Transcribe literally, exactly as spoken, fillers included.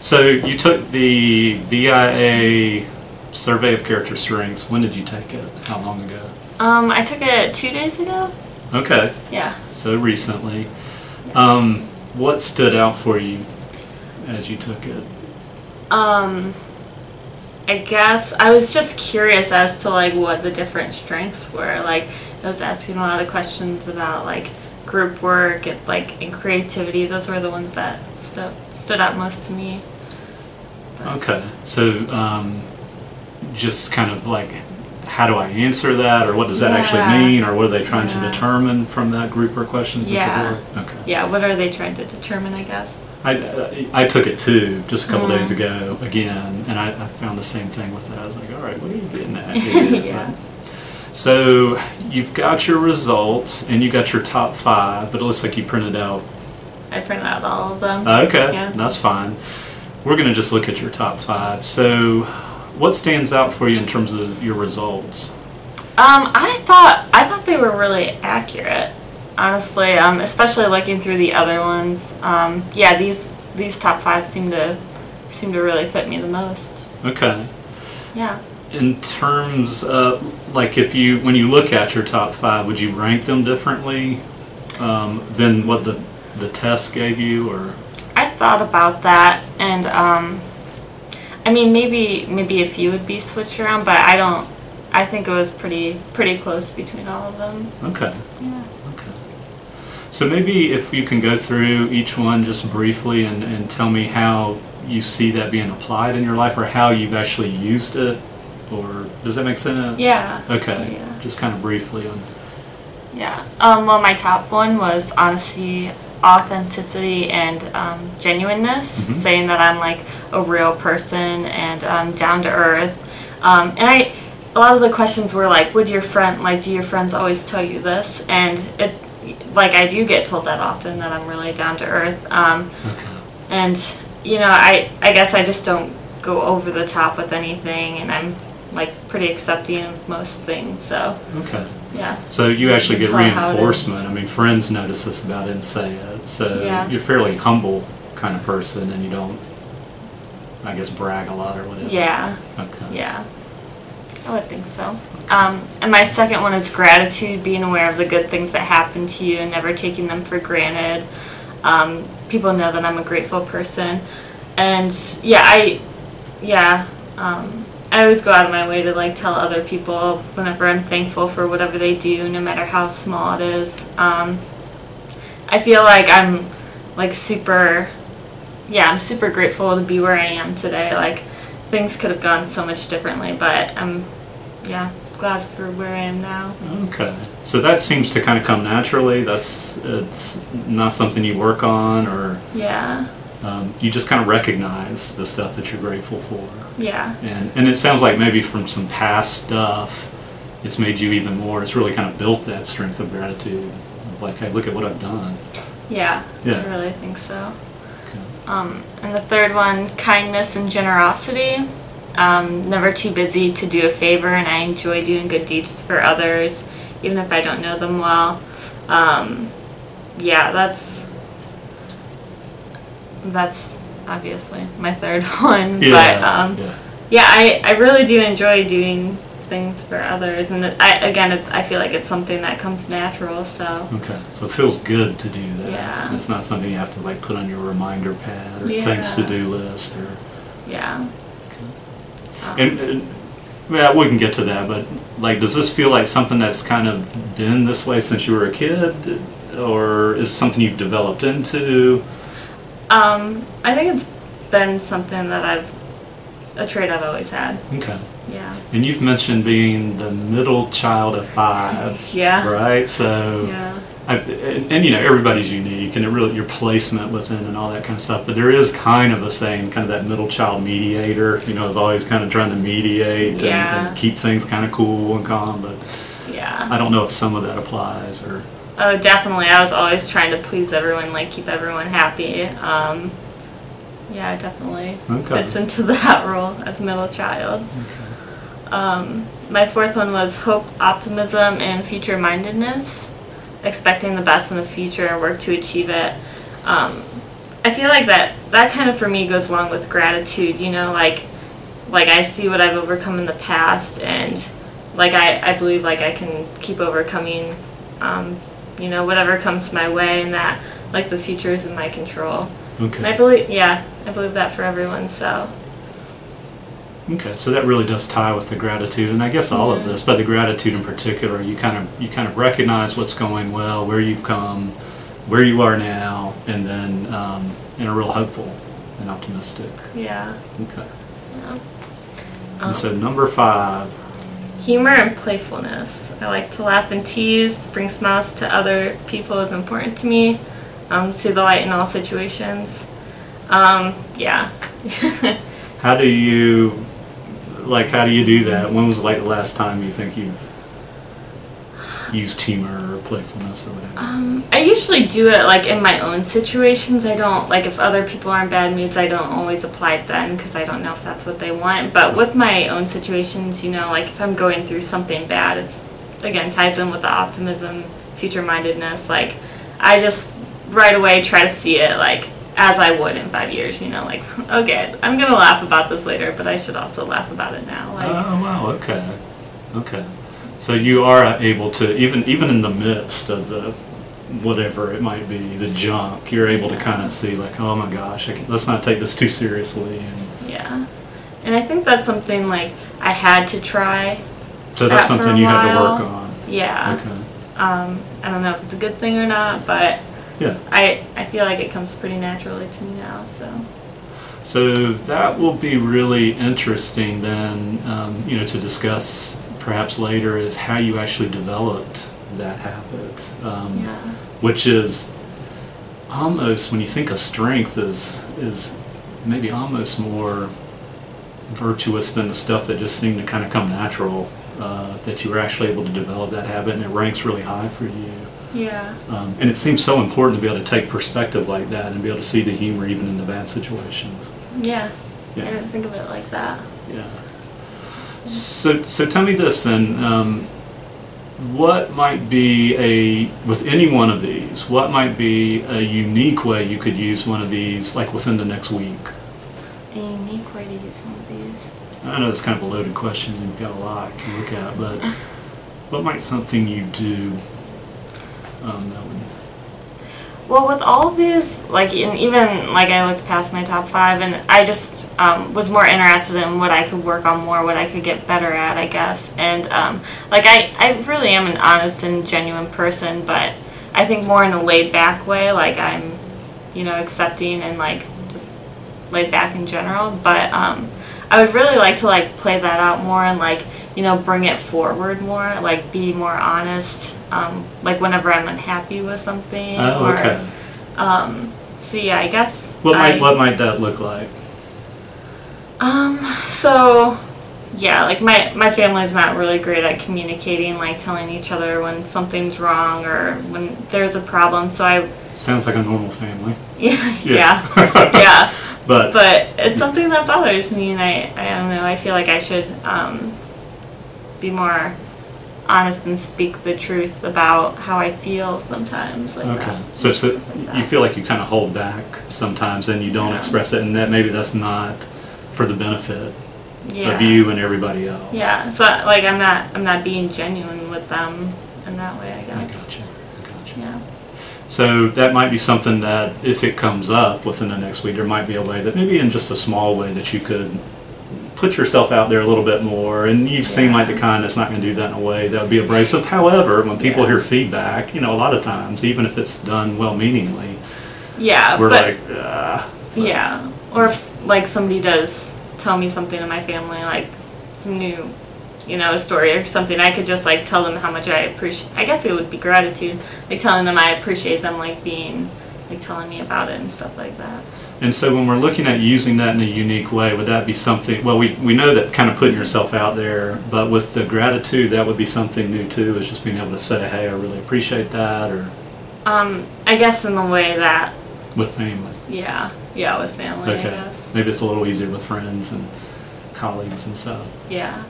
So you took the V I A Survey of Character Strengths. When did you take it? How long ago? Um, I took it two days ago. Okay. Yeah. So recently. Um, what stood out for you as you took it? Um, I guess I was just curious as to like what the different strengths were. Like I was asking a lot of questions about like group work and like and creativity. Those were the ones that stu stood out most to me. But. Okay, so um, just kind of like, how do I answer that, or what does that yeah. actually mean, or what are they trying yeah. to determine from that group or questions? Yeah. So okay. Yeah. What are they trying to determine? I guess. I, I took it too just a couple mm. days ago again, and I, I found the same thing with that. I was like, all right, what are you getting at here? yeah. So you've got your results and you got your top five, but it looks like you printed out. I printed out all of them. Okay, yeah. That's fine. We're going to just look at your top five. So what stands out for you in terms of your results? Um, I thought I thought they were really accurate. Honestly, um, especially looking through the other ones, um, yeah, these these top five seem to seem to really fit me the most. Okay. Yeah. In terms, of, like, if you when you look at your top five, would you rank them differently um, than what the the test gave you, or? I thought about that, and um, I mean, maybe maybe a few would be switched around, but I don't. I think it was pretty pretty close between all of them. Okay. Yeah. So maybe if you can go through each one just briefly and, and tell me how you see that being applied in your life, or how you've actually used it, or does that make sense? Yeah. Okay. Yeah. Just kind of briefly on. Yeah. Um, well, my top one was honesty, authenticity, and um, genuineness, mm-hmm. saying that I'm like a real person and um, down to earth. Um, and I, a lot of the questions were like, would your friend, like, do your friends always tell you this? And it. Like, I do get told that often, that I'm really down to earth. Um, okay. And, you know, I, I guess I just don't go over the top with anything, and I'm, like, pretty accepting of most things, so. Okay. Yeah. So you actually get reinforcement. I mean, friends notice this about it and say it. So yeah. You're a fairly humble kind of person, and you don't, I guess, brag a lot or whatever. Yeah. Okay. Yeah. I would think so. Um, and my second one is gratitude, being aware of the good things that happen to you and never taking them for granted. Um, people know that I'm a grateful person. And yeah, I yeah, um, I always go out of my way to like tell other people whenever I'm thankful for whatever they do, no matter how small it is. Um, I feel like I'm like super, yeah, I'm super grateful to be where I am today. Like, things could have gone so much differently, but I'm, yeah, glad for where I am now. Okay. So that seems to kind of come naturally. That's, it's not something you work on, or... Yeah. Um, you just kind of recognize the stuff that you're grateful for. Yeah. And, and it sounds like maybe from some past stuff, it's made you even more, it's really kind of built that strength of gratitude. Like, hey, look at what I've done. Yeah. Yeah. I really think so. Um, and the third one, kindness and generosity. Um, never too busy to do a favor, and I enjoy doing good deeds for others, even if I don't know them well. Um, yeah, that's that's obviously my third one. Yeah, but um, yeah, yeah I, I really do enjoy doing things for others, and I, again, it's, I feel like it's something that comes natural, so. Okay, so it feels good to do that. Yeah. It's not something you have to like put on your reminder pad or yeah. things to do list or. Yeah. Okay. Um, and, and yeah, we can get to that, but like, does this feel like something that's kind of been this way since you were a kid, or is it something you've developed into? Um, I think it's been something that I've, a trait I've always had. Okay. Yeah. And you've mentioned being the middle child of five. Yeah. Right? So, yeah. I, and, and you know, everybody's unique, and it really, your placement within and all that kind of stuff. But there is kind of a saying, kind of that middle child mediator, you know, is always kind of trying to mediate yeah. and, and keep things kind of cool and calm. But yeah. I don't know if some of that applies or. Oh, definitely. I was always trying to please everyone, like keep everyone happy. Um, yeah, definitely okay. fits into that role as middle child. Okay. Um, my fourth one was hope, optimism, and future-mindedness, expecting the best in the future and work to achieve it. Um, I feel like that, that kind of for me goes along with gratitude, you know, like like I see what I've overcome in the past, and like I, I believe like I can keep overcoming, um, you know, whatever comes my way, and that like the future is in my control. Okay. And I believe, yeah, I believe that for everyone, so. Okay, so that really does tie with the gratitude, and I guess all of this, but the gratitude in particular, you kind of you kind of recognize what's going well, where you've come, where you are now, and then um, and are real hopeful and optimistic. Yeah. Okay. Yeah. And um, so number five. Humor and playfulness. I like to laugh and tease. Bring smiles to other people is important to me. Um, see the light in all situations. Um, yeah. How do you? Like, how do you do that? When was like the last time you think you've used humor or playfulness or whatever? Um, I usually do it like in my own situations. I don't, like if other people are in bad moods, I don't always apply it then because I don't know if that's what they want. But with my own situations, you know, like if I'm going through something bad, it's, again, ties in with the optimism, future-mindedness. Like, I just right away try to see it like as I would in five years, you know, like, okay, I'm going to laugh about this later, but I should also laugh about it now. Like, oh, wow, okay. Okay. So you are able to, even even in the midst of the, whatever it might be, the junk, you're able to kind of see, like, oh my gosh, I can, let's not take this too seriously. And yeah. And I think that's something, like, I had to try. So that's that something you while. had to work on. Yeah. Okay. Um, I don't know if it's a good thing or not, but... Yeah. I, I feel like it comes pretty naturally to me now, so. So that will be really interesting then, um, you know, to discuss perhaps later is how you actually developed that habit, um, yeah. which is almost, when you think of strength, is, is maybe almost more virtuous than the stuff that just seemed to kind of come natural, uh, that you were actually able to develop that habit, and it ranks really high for you. Yeah. Um, and it seems so important to be able to take perspective like that and be able to see the humor even in the bad situations. Yeah. yeah. I didn't think of it like that. Yeah. So, so tell me this then, um, what might be a, with any one of these, what might be a unique way you could use one of these, like within the next week? A unique way to use one of these? I know it's kind of a loaded question, and you've got a lot to look at, but what might something you do? Um, that would... Well, with all these, like, and even like I looked past my top five, and I just um, was more interested in what I could work on more, what I could get better at, I guess. And um, like I, I really am an honest and genuine person, but I think more in a laid back way. Like I'm, you know, accepting and like just laid back in general. But um, I would really like to like play that out more and like, you know, bring it forward more, like be more honest. Um, like whenever I'm unhappy with something. Oh, okay. Or, um, so yeah, I guess. What I, might what might that look like? Um. So, yeah, like my my family's not really great at communicating, like telling each other when something's wrong or when there's a problem. So I. Sounds like a normal family. Yeah. Yeah. Yeah. yeah. But. But it's something that bothers me, and I I don't know. I feel like I should um, be more honest and speak the truth about how I feel sometimes. Like okay, that. so, so like you feel like you kind of hold back sometimes and you don't yeah. express it, and that maybe that's not for the benefit yeah. of you and everybody else. Yeah, so like I'm not I'm not being genuine with them in that way, I guess. I gotcha, I gotcha. Yeah. So that might be something that if it comes up within the next week, there might be a way that maybe in just a small way that you could put yourself out there a little bit more, and you yeah. seem like the kind that's not going to do that in a way that would be abrasive. However, when people yeah. hear feedback, you know, a lot of times, even if it's done well-meaningly, yeah, we're but, like, ah. But. Yeah, or if, like, somebody does tell me something in my family, like, some new, you know, a story or something, I could just, like, tell them how much I appreciate, I guess it would be gratitude, like, telling them I appreciate them, like, being, like, telling me about it and stuff like that. And so when we're looking at using that in a unique way, would that be something, well, we, we know that kind of putting yourself out there, but with the gratitude, that would be something new too, is just being able to say, hey, I really appreciate that, or? Um, I guess in the way that. With family. Yeah, yeah, with family, okay. I guess. Maybe it's a little easier with friends and colleagues and stuff. Yeah.